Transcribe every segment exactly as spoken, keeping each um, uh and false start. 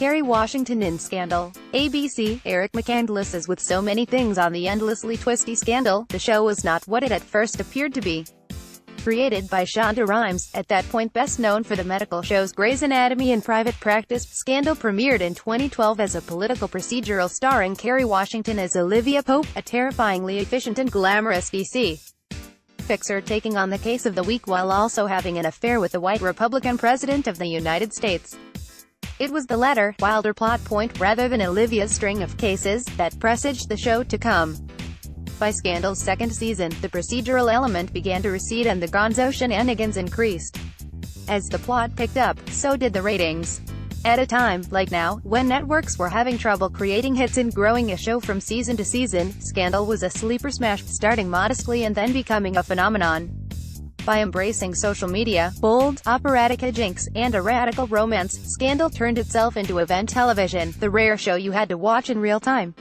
Kerry Washington in Scandal, A B C, Eric McCandless is with so many things on the endlessly twisty Scandal, the show is not what it at first appeared to be. Created by Shonda Rhimes, at that point best known for the medical shows Grey's Anatomy and Private Practice, Scandal premiered in twenty twelve as a political procedural starring Kerry Washington as Olivia Pope, a terrifyingly efficient and glamorous D C fixer taking on the case of the week while also having an affair with the white Republican President of the United States. It was the latter, wilder plot point rather than Olivia's string of cases, that presaged the show to come. By Scandal's second season, the procedural element began to recede and the gonzo shenanigans increased. As the plot picked up, so did the ratings. At a time, like now, when networks were having trouble creating hits and growing a show from season to season, Scandal was a sleeper smash, starting modestly and then becoming a phenomenon. By embracing social media, bold, operatic hijinks, and a radical romance, Scandal turned itself into event television, the rare show you had to watch in real time.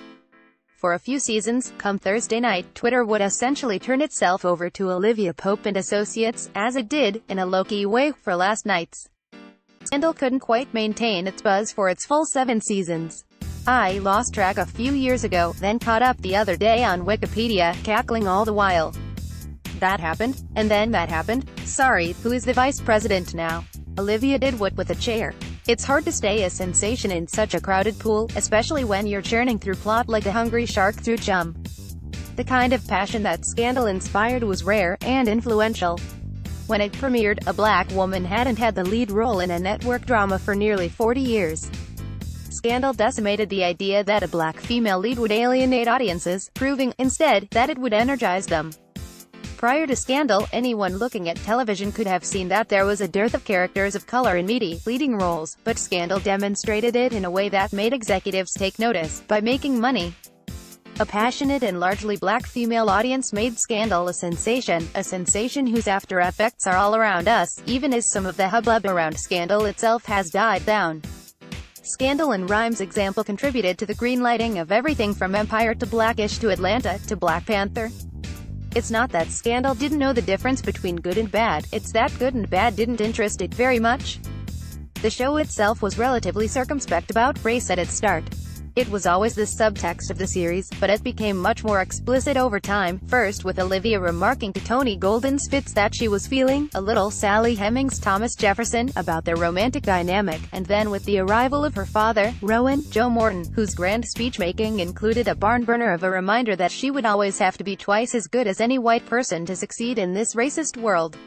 For a few seasons, come Thursday night, Twitter would essentially turn itself over to Olivia Pope and associates, as it did, in a low-key way, for last night's. Scandal couldn't quite maintain its buzz for its full seven seasons. I lost track a few years ago, then caught up the other day on Wikipedia, cackling all the while. That happened, and then that happened. Sorry, who is the vice president now? Olivia did what with a chair. It's hard to stay a sensation in such a crowded pool, especially when you're churning through plot like a hungry shark through chum. The kind of passion that Scandal inspired was rare and influential. When it premiered, a black woman hadn't had the lead role in a network drama for nearly forty years. Scandal decimated the idea that a black female lead would alienate audiences, proving, instead, that it would energize them. Prior to Scandal, anyone looking at television could have seen that there was a dearth of characters of color in meaty, leading roles, but Scandal demonstrated it in a way that made executives take notice, by making money. A passionate and largely black female audience made Scandal a sensation, a sensation whose after effects are all around us, even as some of the hubbub around Scandal itself has died down. Scandal and Rhimes' example contributed to the greenlighting of everything from Empire to Blackish to Atlanta, to Black Panther. It's not that Scandal didn't know the difference between good and bad, it's that good and bad didn't interest it very much. The show itself was relatively circumspect about race at its start. It was always the subtext of the series, but it became much more explicit over time, first with Olivia remarking to Tony Goldwyn's fits that she was feeling, a little Sally Hemings Thomas Jefferson, about their romantic dynamic, and then with the arrival of her father, Rowan, Joe Morton, whose grand speech-making included a barn-burner of a reminder that she would always have to be twice as good as any white person to succeed in this racist world.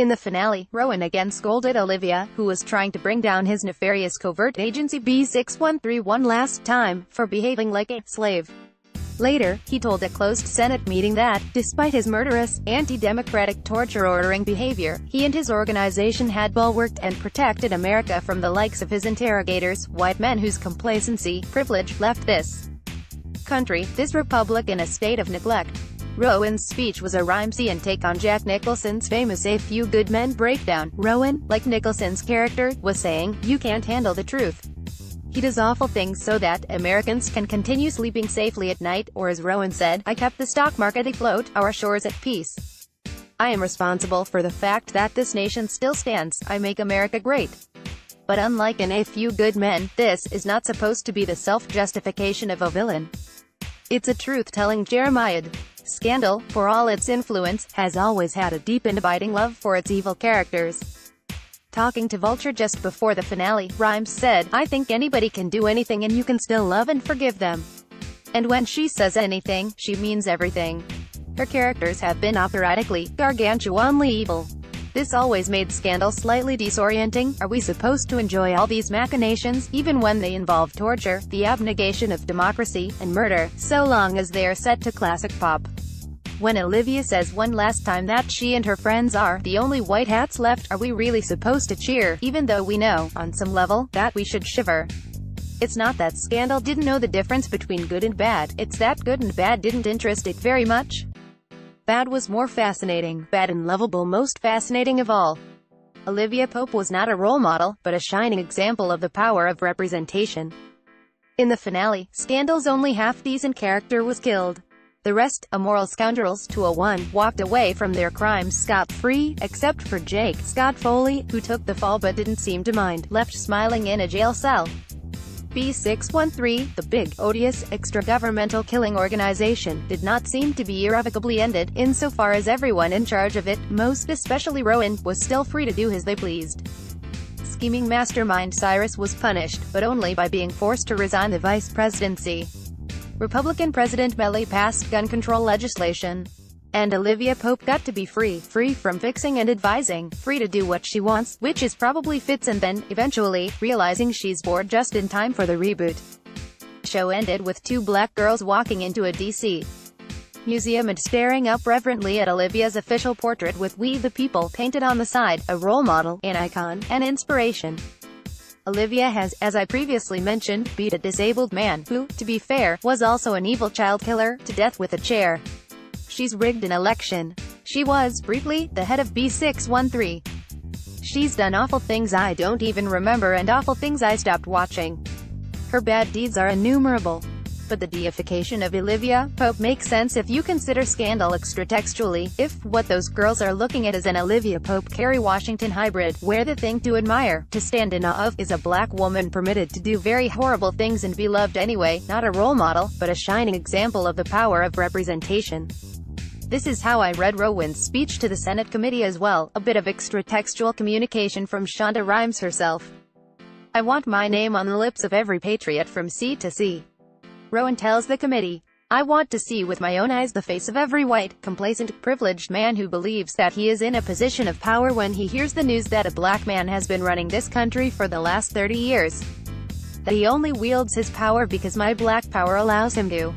In the finale, Rowan again scolded Olivia, who was trying to bring down his nefarious covert agency B six one three one last time, for behaving like a slave. Later, he told a closed Senate meeting that, despite his murderous, anti-democratic torture-ordering behavior, he and his organization had bulwarked and protected America from the likes of his interrogators, white men whose complacency, privilege, left this country, this republic in a state of neglect. Rowan's speech was a Rhimesian take on Jack Nicholson's famous A Few Good Men breakdown. Rowan, like Nicholson's character, was saying, "You can't handle the truth. He does awful things so that Americans can continue sleeping safely at night, or as Rowan said, I kept the stock market afloat, our shores at peace. I am responsible for the fact that this nation still stands, I make America great." But unlike in A Few Good Men, this is not supposed to be the self-justification of a villain. It's a truth-telling jeremiad. Scandal, for all its influence, has always had a deep and abiding love for its evil characters. Talking to Vulture just before the finale, Rhimes said, "I think anybody can do anything and you can still love and forgive them." And when she says anything, she means everything. Her characters have been operatically, gargantuanly evil. This always made Scandal slightly disorienting. Are we supposed to enjoy all these machinations, even when they involve torture, the abnegation of democracy, and murder, so long as they are set to classic pop? When Olivia says one last time that she and her friends are the only white hats left, are we really supposed to cheer, even though we know, on some level, that we should shiver? It's not that Scandal didn't know the difference between good and bad, it's that good and bad didn't interest it very much. Bad was more fascinating, bad and lovable, most fascinating of all. Olivia Pope was not a role model, but a shining example of the power of representation. In the finale, Scandal's only half-decent character was killed. The rest, immoral scoundrels to a one, walked away from their crimes scot-free, except for Jake, Scott Foley, who took the fall but didn't seem to mind, left smiling in a jail cell. B six one three, the big, odious, extra-governmental killing organization, did not seem to be irrevocably ended, insofar as everyone in charge of it, most especially Rowan, was still free to do as they pleased. Scheming mastermind Cyrus was punished, but only by being forced to resign the vice presidency. Republican President Mellie passed gun control legislation. And Olivia Pope got to be free, free from fixing and advising, free to do what she wants, which is probably fits and then, eventually, realizing she's bored just in time for the reboot. Show ended with two black girls walking into a D C museum and staring up reverently at Olivia's official portrait with "We the People" painted on the side, a role model, an icon, an inspiration. Olivia has, as I previously mentioned, beat a disabled man, who, to be fair, was also an evil child killer, to death with a chair. She's rigged an election. She was, briefly, the head of B six one three. She's done awful things I don't even remember and awful things I stopped watching. Her bad deeds are innumerable. But the deification of Olivia Pope makes sense if you consider Scandal extratextually, if what those girls are looking at is an Olivia Pope-Kerry Washington hybrid, where the thing to admire, to stand in awe of, is a black woman permitted to do very horrible things and be loved anyway, not a role model, but a shining example of the power of representation. This is how I read Rowan's speech to the Senate committee as well, a bit of extratextual communication from Shonda Rhimes herself. "I want my name on the lips of every patriot from sea to sea." Rowan tells the committee, "I want to see with my own eyes the face of every white, complacent, privileged man who believes that he is in a position of power when he hears the news that a black man has been running this country for the last thirty years. That he only wields his power because my black power allows him to."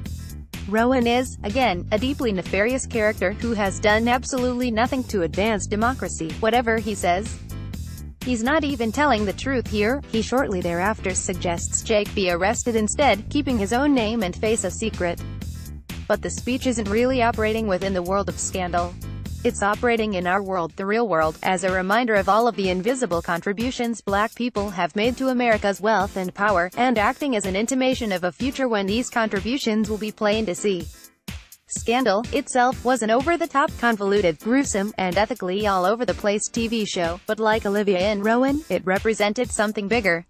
Rowan is, again, a deeply nefarious character who has done absolutely nothing to advance democracy, whatever he says. He's not even telling the truth here. He shortly thereafter suggests Jake be arrested instead, keeping his own name and face a secret. But the speech isn't really operating within the world of Scandal. It's operating in our world, the real world, as a reminder of all of the invisible contributions black people have made to America's wealth and power, and acting as an intimation of a future when these contributions will be plain to see. Scandal itself was an over-the-top, convoluted, gruesome, and ethically all-over-the-place T V show, but like Olivia and Rowan, it represented something bigger.